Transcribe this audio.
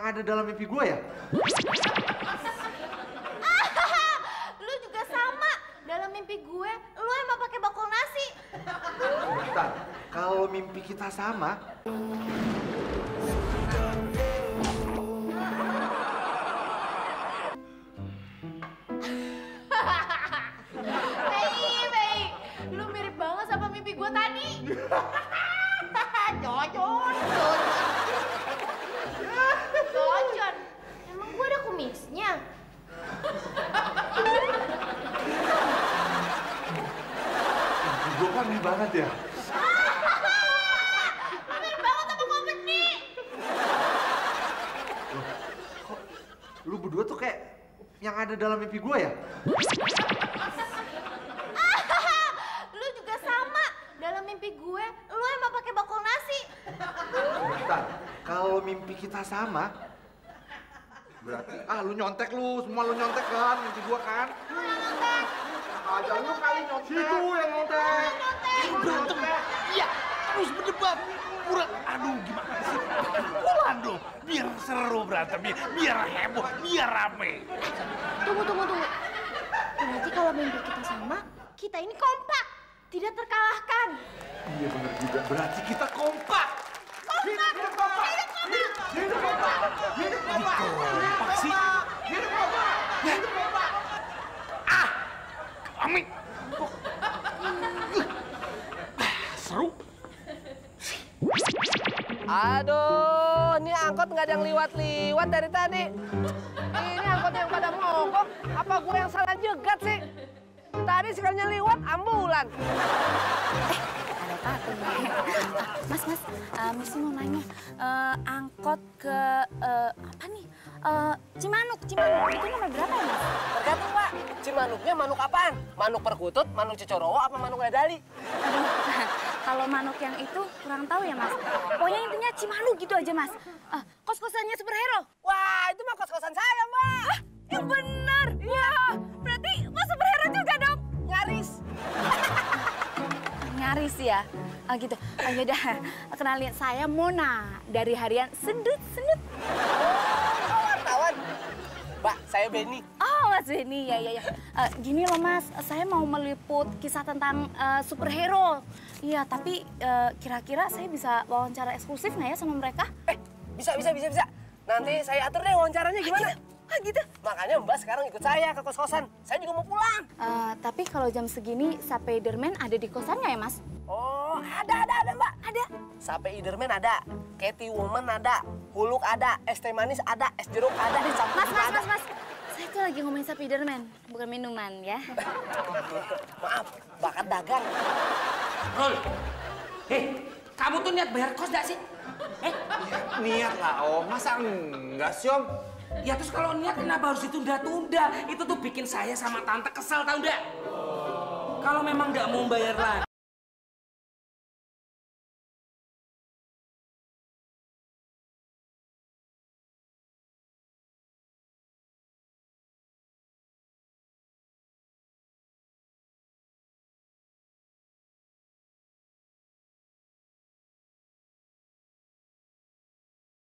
Ada dalam mimpi gue ya? Lu juga sama. Dalam mimpi gue, lu emang pakai bakul nasi. Bentar, kalau mimpi kita sama... Baik, lu mirip banget sama mimpi gue tadi. Cocok. Loncon, emang gue ada kumisnya? Gue kan aneh banget ya? Aneh banget sama komik nih! Kok lu berdua tuh kayak yang ada dalam mimpi gue ya? Lu juga sama. Dalam mimpi gue, lu emang pakai bakul nasi. Bentar, kalau mimpi kita sama, berarti lu nyontek lu, semua lu nyontek kan, mimpi gua kan? Lu yang nyontek! Aja lu kali nyontek! Situ yang nyontek! Ini berantem! Iya, harus berdebat! Kurang, aduh gimana sih? Pulang dong, biar seru berantemnya, biar heboh, biar rame! Tunggu! Berarti kalau mimpi kita sama, kita ini kompak, tidak terkalahkan! Iya bener juga, berarti kita kompak! Hidup kompak! Ah! Kami! Seru! Aduh, ini angkot nggak ada yang liwat-liwat dari tadi. Ini angkot yang pada mogok, apa gue yang salah jegat sih? Tadi sekalinya liwat, ambulan. Mas, Misi mau nanya, angkot ke, apa nih? Cimanuk, itu nomor berapa ya, Mas? Tergantung, Pak. Cimanuknya manuk apaan? Manuk perkutut, manuk cecorowo, apa manuk gadali? Aduh, kalau manuk yang itu kurang tahu ya, Mas. Pokoknya intinya Cimanuk gitu aja, Mas. Kos-kosannya superhero. Wah, itu mah kos-kosan saya, Mbak. Yang bener. Wah, berarti Mas superhero juga dong. Nyaris. Nyaris ya, gitu. Yaudah, kenalin saya Mona dari harian Sendut. Oh, wartawan. Mbak, saya Benny. Oh, Mas Benny, ya. Gini loh Mas, saya mau meliput kisah tentang superhero. Iya, tapi kira-kira saya bisa wawancara eksklusif nggak ya sama mereka? Bisa. Nanti saya atur deh wawancaranya gimana. Gitu. Makanya Mbak sekarang ikut saya ke kos-kosan. Saya juga mau pulang. Tapi kalau jam segini Spiderman ada di kosannya ya, Mas? Oh, ada Mbak. Ada. Spiderman ada, Catwoman ada, Huluk ada, es teh manis ada, es jeruk ada. Mas. Saya tuh lagi ngomongin Spiderman, bukan minuman ya. Maaf, bakat dagang. Rul, kamu tuh niat bayar kos gak sih? Niat lah, Om. Masa enggak sih, Om? Ya terus kalau niat kenapa harus ditunda-tunda? Itu tuh bikin saya sama tante kesel, tau nggak? Kalau memang nggak mau bayar lagi.